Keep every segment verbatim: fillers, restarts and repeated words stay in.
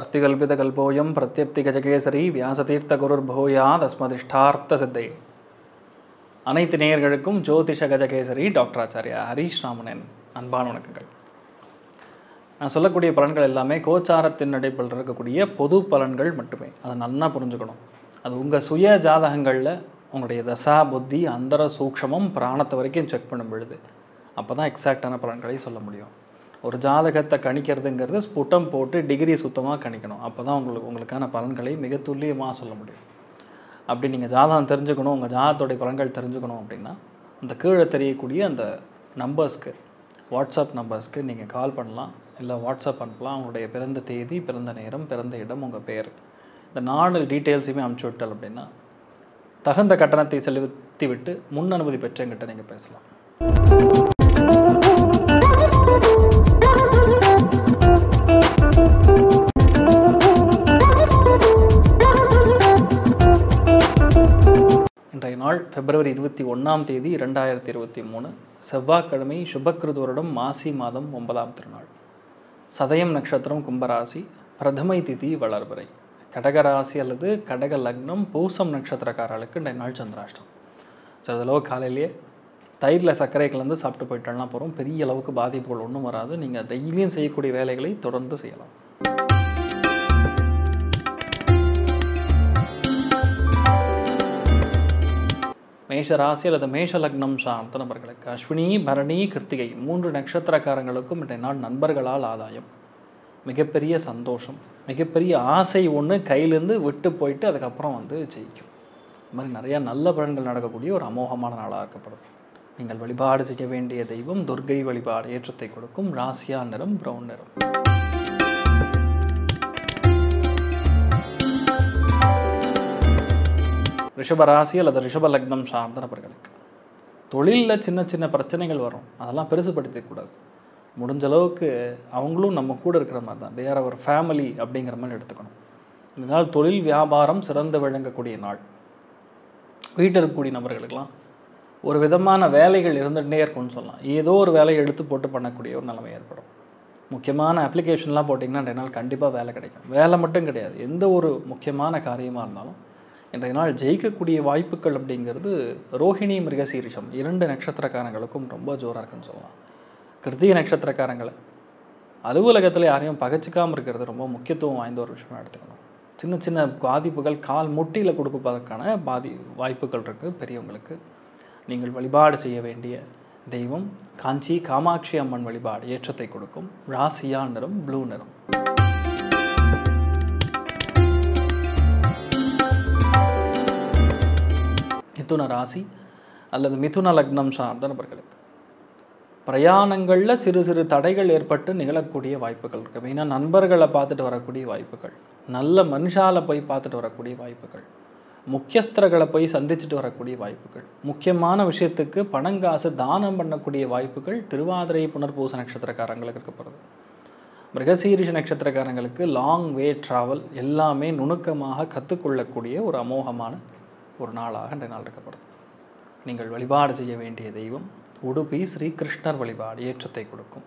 अर्तिकल्पितकल्पोऽयं प्रत्यप्तिगजकेसरी व्यासतीर्थगुरुर्भूयात् अस्मदिष्टार्थसिद्धये அனைத்து நேயர்களுக்கும் ஜோதிஷ கஜகேசரி டாக்டர் ஆச்சாரியா ஹரிஷ் ராமனன் அன்பான வணக்கங்கள். நான் சொல்லக்கூடிய பலன்கள் எல்லாமே கோச்சாரத்தின் அடிப்படையில் இருக்கக்கூடிய பொது பலன்கள் மட்டுமே. அதை நல்லா புரிஞ்சுக்கணும். அது உங்கள் சுய ஜாதகங்களில் உங்களுடைய தசா புத்தி அந்தர சூக்ஷமம் பிராணத்தை வரைக்கும் செக் பண்ணும் பொழுது அப்போ தான் எக்ஸாக்டான பலன்களை சொல்ல முடியும். ஒரு ஜாதகத்தை கணிக்கிறதுங்கிறது ஸ்புட்டம் போட்டு டிகிரி சுத்தமாக கணிக்கணும். அப்போ தான் உங்களுக்கு உங்களுக்கான பலன்களை மிக துல்லியமாக சொல்ல முடியும். அப்படி நீங்கள் ஜாதகம் தெரிஞ்சுக்கணும், உங்கள் ஜாதகத்தோடைய பலன்கள் தெரிஞ்சுக்கணும் அப்படின்னா அந்த கீழே தெரியக்கூடிய அந்த நம்பர்ஸ்க்கு வாட்ஸ்அப் நம்பர்ஸ்க்கு நீங்கள் கால் பண்ணலாம், இல்லை வாட்ஸ்அப் அனுப்பலாம். உங்களுடைய பிறந்த தேதி, பிறந்த நேரம், பிறந்த இடம், உங்கள் பேர், இந்த நாலு டீட்டெயில்ஸுமே அனுப்பிச்சி விட்டால் அப்படின்னா தகுந்த கட்டணத்தை செலுத்தி விட்டு முன் அனுமதி பெற்று எங்கிட்ட நீங்கள் பேசலாம். இன்றைய நாள் பிப்ரவரி இருபத்தி ஒன்றாம் தேதி இரண்டாயிரத்தி இருபத்தி மூணு செவ்வாய்க்கிழமை, சுபக்கிருது வருடம், மாசி மாதம், ஒன்பதாம் திருநாள், சதயம் நட்சத்திரம், கும்பராசி, பிரதமை திதி வளர்பிறை, கடகராசி அல்லது கடக லக்னம், பூசம் நட்சத்திரக்காரர்களுக்கு இன்றைய நாள் சந்திராஷ்டம். சிறிது அளவு காலையிலேயே தயிரில் சர்க்கரை கலந்து சாப்பிட்டு போயிட்டாலாம் போகிறோம். பெரிய அளவுக்கு பாதிப்புகள் ஒன்றும் வராது. நீங்கள் டெய்லியும் செய்யக்கூடிய வேலைகளை தொடர்ந்து செய்யலாம். மேஷ ராசி அல்லது மேஷ லக்னம் சார்ந்த நபர்களுக்கு அஸ்வினி, பரணி, கிருத்திகை மூன்று நட்சத்திரக்காரங்களுக்கும் இன்றைய நாள் நண்பர்களால் ஆதாயம், மிகப்பெரிய சந்தோஷம், மிகப்பெரிய ஆசை ஒன்று கையிலேருந்து விட்டு போயிட்டு அதுக்கப்புறம் வந்து ஜெயிக்கும். இது மாதிரி நிறையா நல்ல பலன்கள் நடக்கக்கூடிய ஒரு அமோகமான நாளாக இருக்கப்படும். நீங்கள் வழிபாடு செய்ய வேண்டிய தெய்வம் துர்கை வழிபாடு ஏற்றத்தை கொடுக்கும். ராசியா நிறம் பிரவுன் நிறம். ரிஷபராசி அல்லது ரிஷப லக்னம் சார்ந்த நபர்களுக்கு தொழிலில் சின்ன சின்ன பிரச்சனைகள் வரும். அதெல்லாம் பெருசுப்படுத்தக்கூடாது. முடிஞ்ச அளவுக்கு அவங்களும் நம்ம கூட இருக்கிற மாதிரி தான், தே ஆர் அவர் ஃபேமிலி அப்படிங்கிற மாதிரி எடுத்துக்கணும். இதனால் தொழில் வியாபாரம் சிறந்து விளங்கக்கூடிய நாள். வீட்டில் இருக்கக்கூடிய நபர்களுக்கெல்லாம் ஒரு விதமான வேலைகள் இருந்துகிட்டே இருக்கும்னு சொல்லலாம். ஏதோ ஒரு வேலையை எடுத்து போட்டு பண்ணக்கூடிய ஒரு நிலைமை ஏற்படும். முக்கியமான அப்ளிகேஷன்லாம் போட்டிங்கன்னா இன்றைய நாள் கண்டிப்பாக வேலை கிடைக்கும். வேலை மட்டும் கிடையாது, எந்த ஒரு முக்கியமான காரியமாக இருந்தாலும் இன்றைய நாள் ஜெயிக்கக்கூடிய வாய்ப்புகள் அப்படிங்கிறது ரோஹிணி, மிருகசீரிஷம் இரண்டு நட்சத்திரக்காரங்களுக்கும் ரொம்ப ஜோராக இருக்குன்னு சொல்லலாம். கிருத்திகை நட்சத்திரக்காரங்களை அலுவலகத்தில் யாரையும் பகச்சிக்காமல் இருக்கிறது ரொம்ப முக்கியத்துவம் வாய்ந்த ஒரு விஷயமாக எடுத்துக்கணும். சின்ன சின்ன பாதிப்புகள் கால் முட்டியில் கொடுப்பதற்கான பாதி வாய்ப்புகள் இருக்குது. பெரியவங்களுக்கு நீங்கள் வழிபாடு செய்ய வேண்டிய தெய்வம் காஞ்சி காமாட்சி அம்மன் வழிபாடு ஏற்றத்தை கொடுக்கும். ராசியா நிறம் ப்ளூ நிறம். மிதுன ராசி அல்லது மிதுன லக்னம் சார்ந்த நபர்களுக்கு பிரயாணங்களில் சிறு சிறு தடைகள் ஏற்பட்டு நிகழக்கூடிய வாய்ப்புகள் இருக்குது. மெயினாக நண்பர்களை பார்த்துட்டு வரக்கூடிய வாய்ப்புகள், நல்ல மனுஷால போய் பார்த்துட்டு வரக்கூடிய வாய்ப்புகள், முக்கியஸ்தர்களை போய் சந்திச்சுட்டு வரக்கூடிய வாய்ப்புகள், முக்கியமான விஷயத்துக்கு பணங்காசு தானம் பண்ணக்கூடிய வாய்ப்புகள் திருவாதிரை புனர்பூச நட்சத்திரக்காரங்களுக்கு இருக்கப்படுது. மிருகசீரிஷ நட்சத்திரக்காரங்களுக்கு லாங் வே ட்ராவல் எல்லாமே நுணுக்கமாக கற்றுக்கொள்ளக்கூடிய ஒரு அமோகமான ஒரு நாளாக இன்றைய நாள் இருக்கப்படுது. நீங்கள் வழிபாடு செய்ய வேண்டிய தெய்வம் உடுப்பி ஸ்ரீகிருஷ்ணர் வழிபாடு ஏற்றத்தை கொடுக்கும்.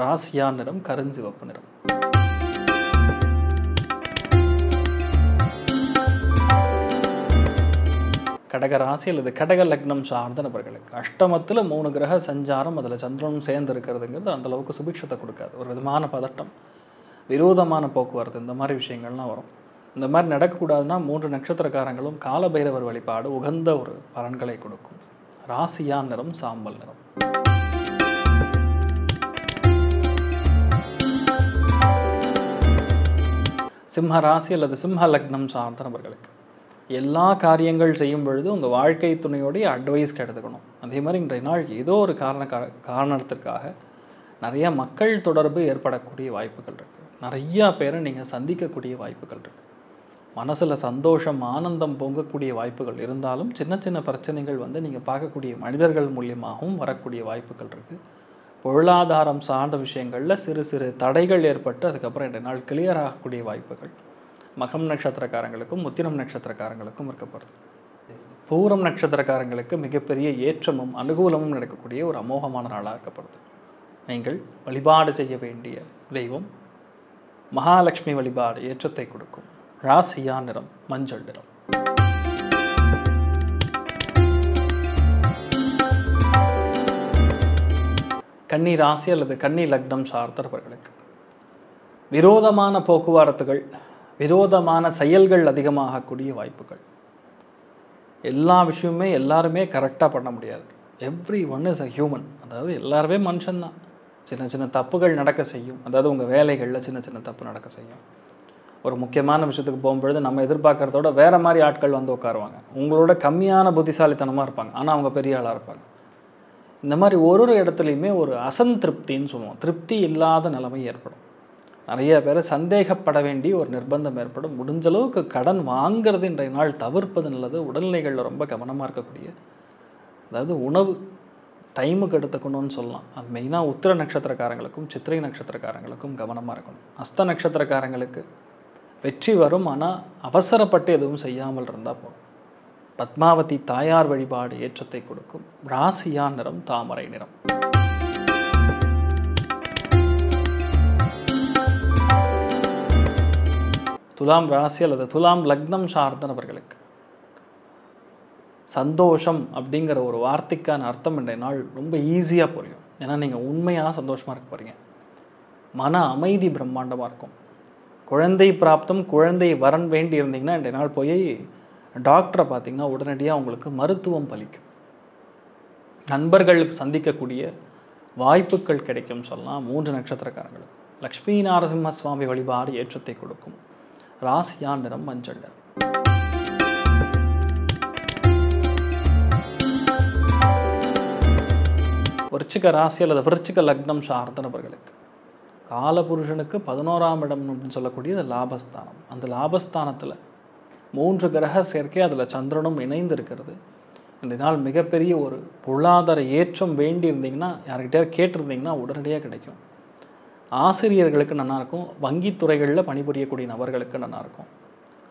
ராசியா நிறம் கருஞ்சிவப்பு நிறம். கடக ராசி அல்லது கடக லக்னம் சார்ந்த நபர்களுக்கு அஷ்டமத்தில் மூணு கிரக சஞ்சாரம், அதில் சந்திரனும் சேர்ந்து இருக்கிறதுங்கிறது அந்தளவுக்கு சுபிக்ஷத்தை கொடுக்காது. ஒரு விதமான பதட்டம், விரோதமான போக்குவரத்து, இந்த மாதிரி விஷயங்கள்லாம் வரும். இந்த மாதிரி நடக்கக்கூடாதுன்னா மூன்று நட்சத்திரக்காரங்களும் காலபைரவர் வழிபாடு உகந்த ஒரு பலன்களை கொடுக்கும். ராசியா நிறம் சாம்பல் நிறம். சிம்ம ராசி அல்லது சிம்ம லக்னம் சார்ந்த நபர்களுக்கு எல்லா காரியங்கள் செய்யும் பொழுது உங்கள் வாழ்க்கை துணையோடைய அட்வைஸ் எடுத்துக்கணும். அதே மாதிரி இன்றைய நாள் ஏதோ ஒரு காரண காரணத்திற்காக நிறையா மக்கள் தொடர்பு ஏற்படக்கூடிய வாய்ப்புகள் இருக்குது. நிறையா பேரை நீங்கள் சந்திக்கக்கூடிய வாய்ப்புகள் இருக்குது. மனசில் சந்தோஷம், ஆனந்தம் பொங்கக்கூடிய வாய்ப்புகள் இருந்தாலும் சின்ன சின்ன பிரச்சனைகள் வந்து நீங்கள் பார்க்கக்கூடிய மனிதர்கள் மூலியமாகவும் வரக்கூடிய வாய்ப்புகள் இருக்குது. பொருளாதாரம் சார்ந்த விஷயங்களில் சிறு சிறு தடைகள் ஏற்பட்டு அதுக்கப்புறம் இன்றைய நாள் கிளியர் ஆகக்கூடிய வாய்ப்புகள் மகம் நட்சத்திரக்காரங்களுக்கும் உத்திரம் நட்சத்திரக்காரங்களுக்கும் இருக்கப்படுது. பூரம் நட்சத்திரக்காரங்களுக்கு மிகப்பெரிய ஏற்றமும் அனுகூலமும் நடக்கக்கூடிய ஒரு அமோகமான நாளாக இருக்கப்படுது. நீங்கள் வழிபாடு செய்ய வேண்டிய தெய்வம் மகாலட்சுமி வழிபாடு ஏற்றத்தை கொடுக்கும். ராசியா நிறம் மஞ்சள் நிறம். கன்னி ராசி அல்லது கன்னி லக்னம் சார்ந்தவர்களுக்கு விரோதமான போக்குவரத்துகள், விரோதமான செயல்கள் அதிகமாகக்கூடிய வாய்ப்புகள். எல்லா விஷயமுமே எல்லாருமே கரெக்டாக பண்ண முடியாது. Everyone is a human. அதாவது எல்லாருமே மனுஷன்தான். சின்ன சின்ன தப்புகள் நடக்க செய்யும். அதாவது உங்கள் வேலைகளில் சின்ன சின்ன தப்பு நடக்க செய்யும். ஒரு முக்கியமான விஷயத்துக்கு போகும்பொழுது நம்ம எதிர்பார்க்குறதோட வேறு மாதிரி ஆட்கள் வந்து உட்காருவாங்க. உங்களோட கம்மியான புத்திசாலித்தனமாக இருப்பாங்க, ஆனால் அவங்க பெரிய ஆளாக இருப்பாங்க. இந்த மாதிரி ஒரு ஒரு இடத்துலையுமே ஒரு அசந்திருப்தின்னு சொல்லுவோம். திருப்தி இல்லாத நிலைமை ஏற்படும். நிறைய பேர் சந்தேகப்பட வேண்டிய ஒரு நிர்பந்தம் ஏற்படும். முடிஞ்சளவுக்கு கடன் வாங்கிறது இன்றைய நாள் தவிர்ப்பது நல்லது. உடல்நிலைகளில் ரொம்ப கவனமாக இருக்கக்கூடிய, அதாவது உணவு டைமுக்கு எடுத்துக்கணும்னு சொல்லலாம். அது மெயினாக உத்திர நட்சத்திரக்காரங்களுக்கும் சித்திரை நட்சத்திரக்காரங்களுக்கும் கவனமாக இருக்கணும். அஸ்த நட்சத்திரக்காரங்களுக்கு வெற்றி வரும், ஆனால் அவசரப்பட்டு எதுவும் செய்யாமல் இருந்தால் போகும். பத்மாவதி தாயார் வழிபாடு ஏற்றத்தை கொடுக்கும். ராசியா நிறம் தாமரை நிறம். துலாம் ராசி அல்லது துலாம் லக்னம் சார்ந்த நபர்களுக்கு சந்தோஷம் அப்படிங்கிற ஒரு வார்த்தைக்கான அர்த்தம் இன்றைய நாள் ரொம்ப ஈஸியாக புரியும். ஏன்னா நீங்கள் உண்மையாக சந்தோஷமாக இருக்க போகிறீங்க. மன அமைதி பிரம்மாண்டமாக இருக்கும். குழந்தை பிராப்தம், குழந்தை வரன் வேண்டி இருந்தீங்கன்னா இன்றைய நாள் போய் டாக்டரை பார்த்திங்கன்னா உடனடியாக உங்களுக்கு மருத்துவம் பலிக்கும். நண்பர்கள் சந்திக்கக்கூடிய வாய்ப்புகள் கிடைக்கும் சொல்லலாம். மூன்று நட்சத்திரக்காரங்களுக்கு லக்ஷ்மி நாரசிம்ம சுவாமி வழிபாடு ஏற்றத்தை கொடுக்கும். ராசியா நிறம் மஞ்சள் நிறம். விருச்சிக ராசி அல்லது விருச்சிக லக்னம் சார்ந்த நபர்களுக்கு காலபுருஷனுக்கு பதினோராம் இடம் அப்படின்னு சொல்லக்கூடியது லாபஸ்தானம். அந்த லாபஸ்தானத்தில் மூன்று கிரக சேர்க்கை, அதில் சந்திரனும் இணைந்து இருக்கிறது. இன்றைய நாள் மிகப்பெரிய ஒரு பொருளாதார ஏற்றம் வேண்டி இருந்தீங்கன்னா, யார்கிட்டயா கேட்டிருந்தீங்கன்னா உடனடியாக கிடைக்கும். ஆசிரியர்களுக்கு நல்லாயிருக்கும். வங்கித்துறைகளில் பணிபுரியக்கூடிய நபர்களுக்கு நல்லாயிருக்கும்.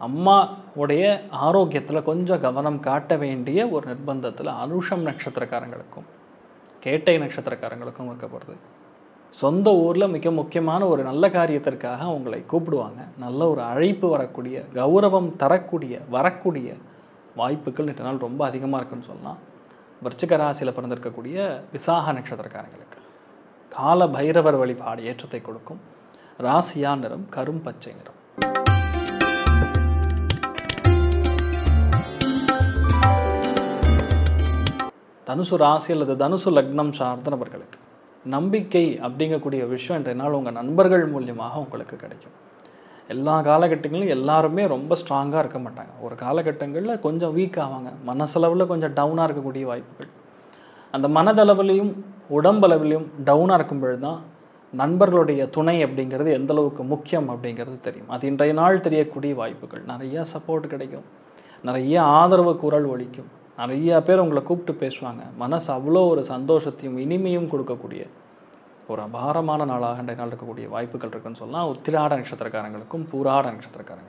அம்மாவுடைய ஆரோக்கியத்தில் கொஞ்சம் கவனம் காட்ட வேண்டிய ஒரு நிர்பந்தத்தில் அனுஷம் நட்சத்திரக்காரங்களுக்கும் கேட்டை நட்சத்திரக்காரங்களுக்கும் இருக்க போகிறது. சொந்த ஊரில் மிக முக்கியமான ஒரு நல்ல காரியத்திற்காக அவங்களை கூப்பிடுவாங்க. நல்ல ஒரு அழைப்பு வரக்கூடிய, கௌரவம் தரக்கூடிய, வரக்கூடிய வாய்ப்புகள் இன்றைய நாள் ரொம்ப அதிகமாக இருக்குன்னு சொல்லலாம். விருச்சிக ராசியில் பிறந்திருக்கக்கூடிய விசாக நட்சத்திரக்காரங்களுக்கு கால பைரவர் வழிபாடு ஏற்றத்தை கொடுக்கும். ராசியா நிறம் கரும் பச்சை நிறம். தனுசு ராசி அல்லது தனுசு லக்னம் சார்ந்த நபர்களுக்கு நம்பிக்கை அப்படிங்கக்கூடிய விஷயம் இன்றைய நாள் உங்கள் நண்பர்கள் மூலியமாக உங்களுக்கு கிடைக்கும். எல்லா காலகட்டங்களிலும் எல்லாருமே ரொம்ப ஸ்ட்ராங்காக இருக்க மாட்டாங்க. ஒரு காலகட்டங்களில் கொஞ்சம் வீக் ஆவாங்க. மனசளவில் கொஞ்சம் டவுனாக இருக்கக்கூடிய வாய்ப்புகள். அந்த மனதளவிலையும் உடம்பளவிலையும் டவுனாக இருக்கும் பொழுது தான் நண்பர்களுடைய துணை அப்படிங்கிறது எந்தளவுக்கு முக்கியம் அப்படிங்கிறது தெரியும். அது இன்றைய நாள் தெரியக்கூடிய வாய்ப்புகள். நிறையா சப்போர்ட் கிடைக்கும். நிறைய ஆதரவு குரல் ஒலிக்கும். நிறையா பேர் உங்களை கூப்பிட்டு பேசுவாங்க. மனசு அவ்வளோ ஒரு சந்தோஷத்தையும் இனிமையும் கொடுக்கக்கூடிய ஒரு அபாரமான நாளாக இன்றைய நாள் இருக்கக்கூடிய வாய்ப்புகள் இருக்குன்னு சொல்லலாம். உத்திராட நட்சத்திரக்காரங்களுக்கும் பூராட நட்சத்திரக்காரங்களுக்கும்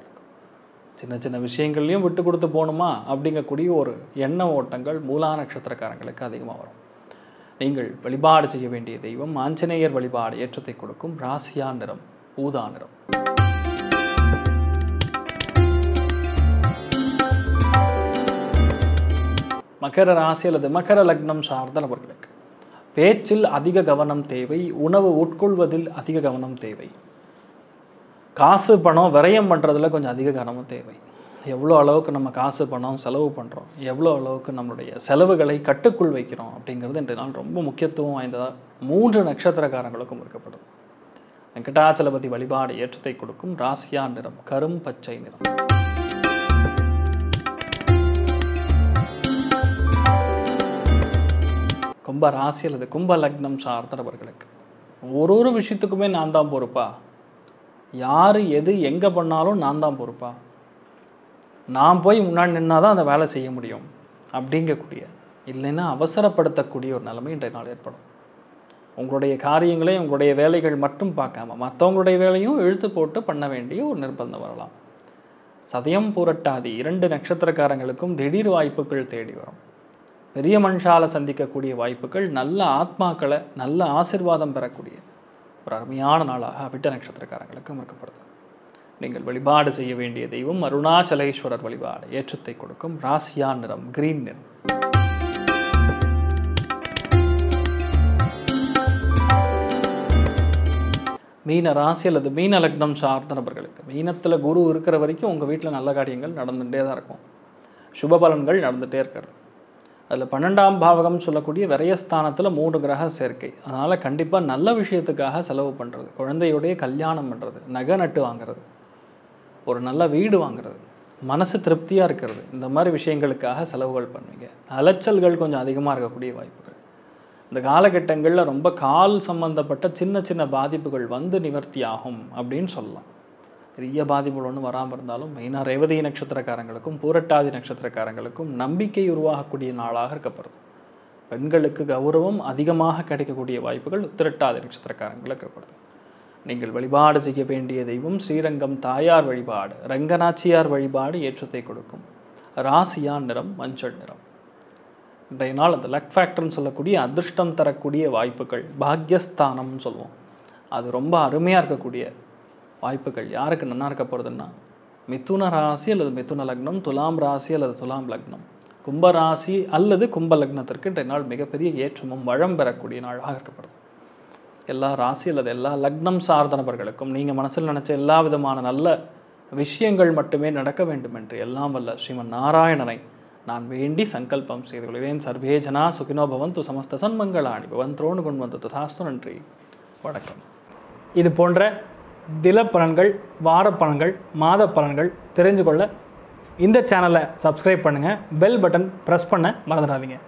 சின்ன சின்ன விஷயங்கள்லையும் விட்டு கொடுத்து போகணுமா அப்படிங்கக்கூடிய ஒரு எண்ண ஓட்டங்கள் மூலா நட்சத்திரக்காரங்களுக்கு அதிகமாக வரும். நீங்கள் வழிபாடு செய்ய வேண்டிய தெய்வம் ஆஞ்சநேயர் வழிபாடு ஏற்றத்தை கொடுக்கும். ராசியா நிறம் ஊதா நிறம். மகர ராசி அல்லது மகர லக்னம் சார்ந்த நபர்களுக்கு பேச்சில் அதிக கவனம் தேவை. உணவு உட்கொள்வதில் அதிக கவனம் தேவை. காசு பணம் விரயம் பண்ணுறதுல கொஞ்சம் அதிக கவனம் தேவை. எவ்வளோ அளவுக்கு நம்ம காசு பணம் செலவு பண்ணுறோம், எவ்வளோ அளவுக்கு நம்மளுடைய செலவுகளை கட்டுக்குள் வைக்கிறோம் அப்படிங்கிறது இன்றைய நாள் ரொம்ப முக்கியத்துவம் வாய்ந்ததாக மூன்று நட்சத்திரக்காரங்களுக்கும் இருக்கப்படும். வெங்கடாச்சலபதி வழிபாடு ஏற்றத்தை கொடுக்கும். ராசியா நிறம் கரும் பச்சை நிறம். கும்ப ராசி அல்லது கும்ப லக்னம் சார்ந்தவர்களுக்கு ஒரு ஒரு விஷயத்துக்குமே நான் தான் பொறுப்பா, யார் எது எங்கே பண்ணாலும் நான் தான் பொறுப்பா, நான் போய் முன்னாடி நின்னால் தான் அந்த வேலை செய்ய முடியும் அப்படிங்கக்கூடிய, இல்லைன்னா அவசரப்படுத்தக்கூடிய ஒரு நிலைமை இன்றைய நாள் ஏற்படும். உங்களுடைய காரியங்களே உங்களுடைய வேலைகள் மட்டும் பார்க்காம மற்றவங்களுடைய வேலையும் இழுத்து போட்டு பண்ண வேண்டிய ஒரு நிர்பந்தம் வரலாம். சதயம் புரட்டாதி இரண்டு நட்சத்திரக்காரங்களுக்கும் திடீர் வாய்ப்புகள் தேடி வரும். பெரிய மனுஷால சந்திக்கக்கூடிய வாய்ப்புகள், நல்ல ஆத்மாக்களை நல்ல ஆசிர்வாதம் பெறக்கூடிய, ஒரு அருமையான நாளாக விட்ட நட்சத்திரக்காரங்களுக்கு அமைக்கப்படுது. நீங்கள் வழிபாடு செய்ய வேண்டிய தெய்வம் அருணாச்சலேஸ்வரர் வழிபாடு ஏற்றத்தை கொடுக்கும். ராசியா நிறம் கிரீன் நிறம். மீன ராசி அல்லது மீன லக்னம் சார்ந்த நபர்களுக்கு மீனத்தில் குரு இருக்கிற வரைக்கும் உங்கள் வீட்டில் நல்ல காரியங்கள் நடந்துகிட்டே தான் இருக்கும். சுப பலன்கள் நடந்துகிட்டே இருக்கிறது. அதில் பன்னெண்டாம் பாவகம் சொல்லக்கூடிய விரயஸ்தானத்தில் மூணு கிரக சேர்க்கை. அதனால் கண்டிப்பாக நல்ல விஷயத்துக்காக செலவு பண்ணுறது, குழந்தையோடைய கல்யாணம் பண்ணுறது, நகை நட்டு வாங்கிறது, ஒரு நல்ல வீடு வாங்கிறது, மனசு திருப்தியாக இருக்கிறது, இந்த மாதிரி விஷயங்களுக்காக செலவுகள் பண்ணுவீங்க. அலைச்சல்கள் கொஞ்சம் அதிகமாக இருக்கக்கூடிய வாய்ப்புகள். இந்த காலகட்டங்களில் ரொம்ப கால் சம்பந்தப்பட்ட சின்ன சின்ன பாதிப்புகள் வந்து நிவர்த்தி ஆகும் அப்படின்னு சொல்லலாம். பெரிய பாதிப்புகள் ஒன்றும் வராமல் இருந்தாலும் மெயினாக ரேவதி நட்சத்திரக்காரங்களுக்கும் பூரட்டாதி நட்சத்திரக்காரங்களுக்கும் நம்பிக்கை உருவாகக்கூடிய நாளாக இருக்கப்படுது. பெண்களுக்கு கௌரவம் அதிகமாக கிடைக்கக்கூடிய வாய்ப்புகள் உத்திரட்டாதி நட்சத்திரக்காரங்களுக்கு ஏற்படுது. நீங்கள் வழிபாடு செய்ய வேண்டிய தெய்வம் ஸ்ரீரங்கம் தாயார் வழிபாடு ரங்கநாச்சியார் வழிபாடு ஏற்றத்தை கொடுக்கும். ராசியா நிறம் மஞ்சள் நிறம். இன்றைய நாள் அந்த லக் ஃபேக்டர்னு சொல்லக்கூடிய அதிர்ஷ்டம் தரக்கூடிய வாய்ப்புகள் பாக்யஸ்தானம்னு சொல்லுவோம். அது ரொம்ப அருமையாக இருக்கக்கூடிய வாய்ப்புகள். யாருக்கு நன்னா இருக்க போகிறதுன்னா மிதுன ராசி அல்லது மிதுன லக்னம், துலாம் ராசி அல்லது துலாம் லக்னம், கும்பராசி அல்லது கும்ப லக்னத்திற்கு இன்றைய நாள் மிகப்பெரிய ஏற்றமும் வளம் பெறக்கூடிய நாளாக இருக்கப்படுது. எல்லா ராசி அல்லது எல்லா லக்னம் சார்ந்த நபர்களுக்கும் நீங்கள் மனசில் நினச்ச எல்லா விதமான நல்ல விஷயங்கள் மட்டுமே நடக்க வேண்டும் என்று எல்லாம் வல்ல ஸ்ரீமன் நாராயணனை நான் வேண்டி சங்கல்பம் செய்து கொள்கிறேன். சர்வே ஜனா சுகினோ பவந்து சமஸ்த சன்மங்களாணி பவந்தோன்னு கொண்டு வந்தது தாஸ்து. நன்றி, வணக்கம். இது போன்ற தில பலன்கள், வார பலன்கள், மாத பலன்கள் தெரிஞ்சு கொள்ள இந்த சேனலை சப்ஸ்கிரைப் பண்ணுங்கள். பெல் பட்டன் ப்ரெஸ் பண்ண மறந்துடாதீங்க.